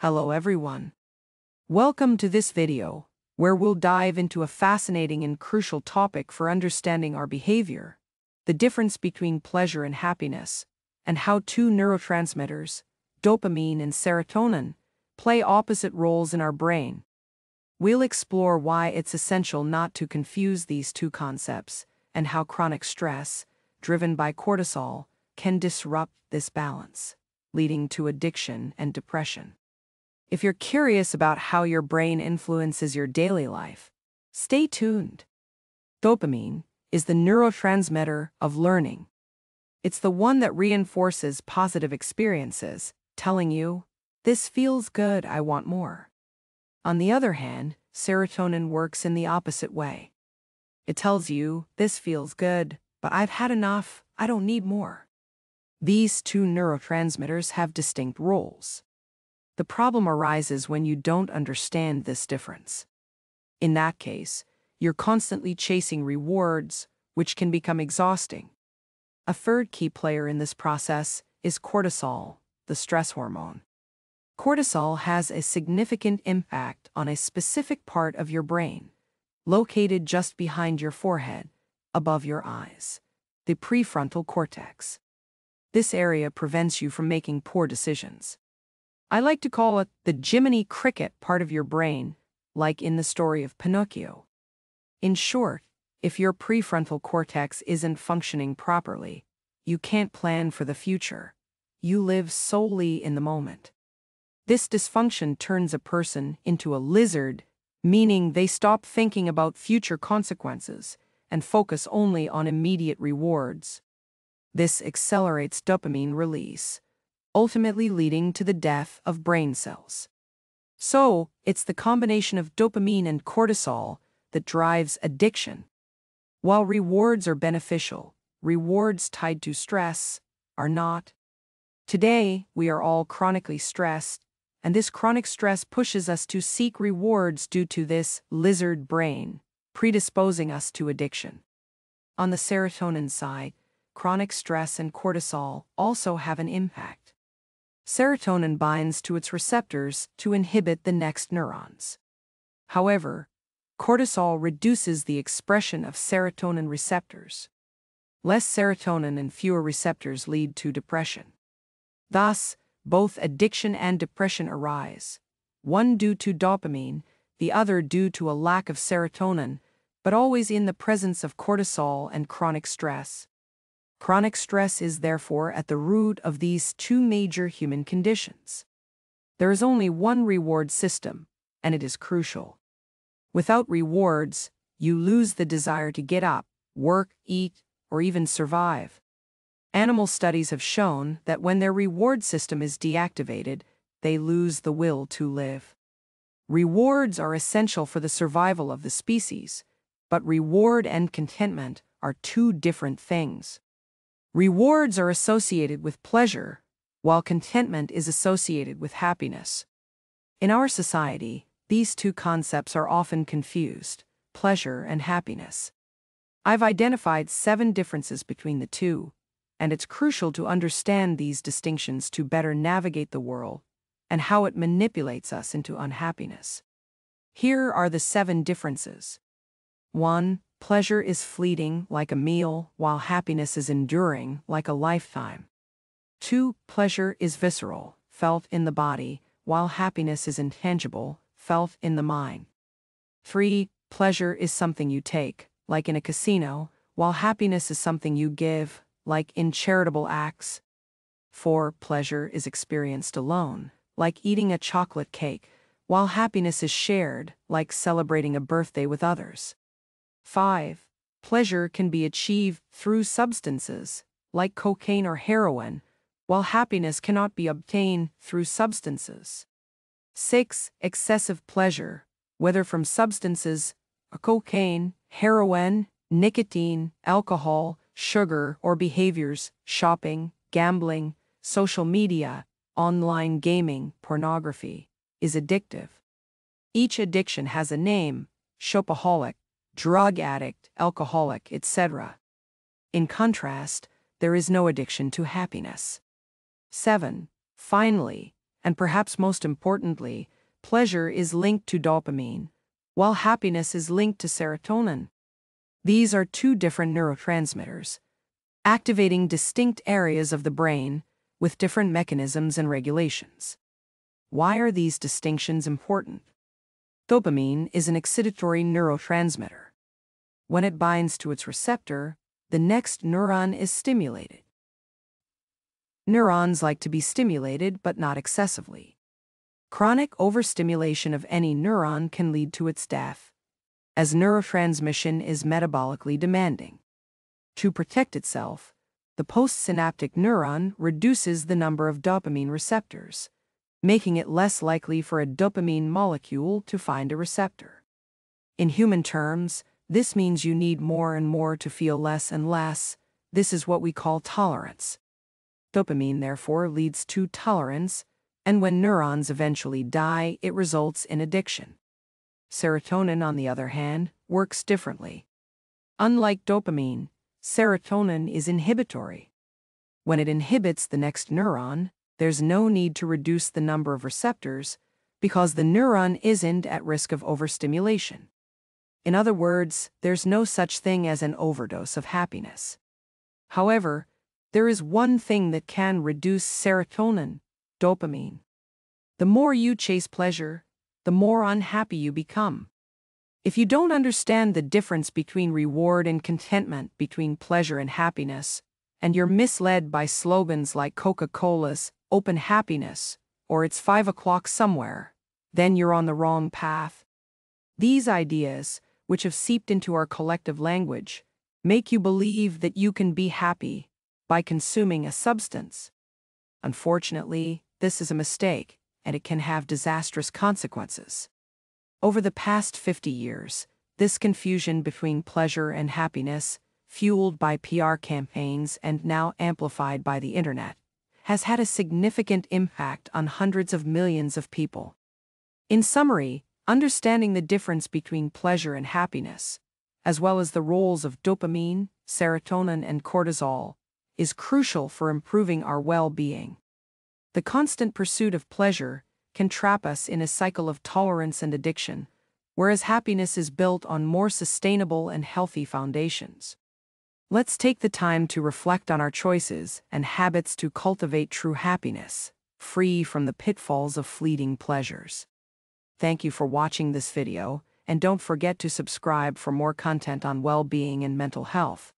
Hello everyone. Welcome to this video, where we'll dive into a fascinating and crucial topic for understanding our behavior, the difference between pleasure and happiness, and how two neurotransmitters, dopamine and serotonin, play opposite roles in our brain. We'll explore why it's essential not to confuse these two concepts, and how chronic stress, driven by cortisol, can disrupt this balance, leading to addiction and depression. If you're curious about how your brain influences your daily life, stay tuned. Dopamine is the neurotransmitter of learning. It's the one that reinforces positive experiences, telling you, "This feels good, I want more." On the other hand, serotonin works in the opposite way. It tells you, "This feels good, but I've had enough, I don't need more." These two neurotransmitters have distinct roles. The problem arises when you don't understand this difference. In that case, you're constantly chasing rewards, which can become exhausting. A third key player in this process is cortisol, the stress hormone. Cortisol has a significant impact on a specific part of your brain, located just behind your forehead, above your eyes, the prefrontal cortex. This area prevents you from making poor decisions. I like to call it the Jiminy Cricket part of your brain, like in the story of Pinocchio. In short, if your prefrontal cortex isn't functioning properly, you can't plan for the future. You live solely in the moment. This dysfunction turns a person into a lizard, meaning they stop thinking about future consequences and focus only on immediate rewards. This accelerates dopamine release, ultimately leading to the death of brain cells. So, it's the combination of dopamine and cortisol that drives addiction. While rewards are beneficial, rewards tied to stress are not. Today, we are all chronically stressed, and this chronic stress pushes us to seek rewards due to this lizard brain, predisposing us to addiction. On the serotonin side, chronic stress and cortisol also have an impact. Serotonin binds to its receptors to inhibit the next neurons. However, cortisol reduces the expression of serotonin receptors. Less serotonin and fewer receptors lead to depression. Thus, both addiction and depression arise, one due to dopamine, the other due to a lack of serotonin, but always in the presence of cortisol and chronic stress. Chronic stress is therefore at the root of these two major human conditions. There is only one reward system, and it is crucial. Without rewards, you lose the desire to get up, work, eat, or even survive. Animal studies have shown that when their reward system is deactivated, they lose the will to live. Rewards are essential for the survival of the species, but reward and contentment are two different things. Rewards are associated with pleasure, while contentment is associated with happiness. In our society, these two concepts are often confused, pleasure and happiness. I've identified 7 differences between the two, and it's crucial to understand these distinctions to better navigate the world and how it manipulates us into unhappiness. Here are the 7 differences. 1. Pleasure is fleeting, like a meal, while happiness is enduring, like a lifetime. 2. Pleasure is visceral, felt in the body, while happiness is intangible, felt in the mind. 3. Pleasure is something you take, like in a casino, while happiness is something you give, like in charitable acts. 4. Pleasure is experienced alone, like eating a chocolate cake, while happiness is shared, like celebrating a birthday with others. 5. Pleasure can be achieved through substances, like cocaine or heroin, while happiness cannot be obtained through substances. 6. Excessive pleasure, whether from substances, cocaine, heroin, nicotine, alcohol, sugar, or behaviors, shopping, gambling, social media, online gaming, pornography, is addictive. Each addiction has a name: shopaholic, drug addict, alcoholic, etc. In contrast, there is no addiction to happiness. 7. Finally, and perhaps most importantly, pleasure is linked to dopamine, while happiness is linked to serotonin. These are two different neurotransmitters, activating distinct areas of the brain with different mechanisms and regulations. Why are these distinctions important? Dopamine is an excitatory neurotransmitter. When it binds to its receptor, the next neuron is stimulated. Neurons like to be stimulated, but not excessively. Chronic overstimulation of any neuron can lead to its death, as neurotransmission is metabolically demanding. To protect itself, the postsynaptic neuron reduces the number of dopamine receptors, making it less likely for a dopamine molecule to find a receptor. In human terms, this means you need more and more to feel less and less. This is what we call tolerance. Dopamine, therefore, leads to tolerance, and when neurons eventually die, it results in addiction. Serotonin, on the other hand, works differently. Unlike dopamine, serotonin is inhibitory. When it inhibits the next neuron, there's no need to reduce the number of receptors because the neuron isn't at risk of overstimulation. In other words, there's no such thing as an overdose of happiness. However, there is one thing that can reduce serotonin: dopamine. The more you chase pleasure, the more unhappy you become. If you don't understand the difference between reward and contentment, between pleasure and happiness, and you're misled by slogans like Coca-Cola's "Open Happiness" or "It's 5 o'clock somewhere," then you're on the wrong path. These ideas, which have seeped into our collective language, make you believe that you can be happy by consuming a substance. Unfortunately, this is a mistake, and it can have disastrous consequences. Over the past 50 years, this confusion between pleasure and happiness, fueled by PR campaigns and now amplified by the internet, has had a significant impact on hundreds of millions of people. In summary, understanding the difference between pleasure and happiness, as well as the roles of dopamine, serotonin, and cortisol, is crucial for improving our well-being. The constant pursuit of pleasure can trap us in a cycle of tolerance and addiction, whereas happiness is built on more sustainable and healthy foundations. Let's take the time to reflect on our choices and habits to cultivate true happiness, free from the pitfalls of fleeting pleasures. Thank you for watching this video, and don't forget to subscribe for more content on well-being and mental health.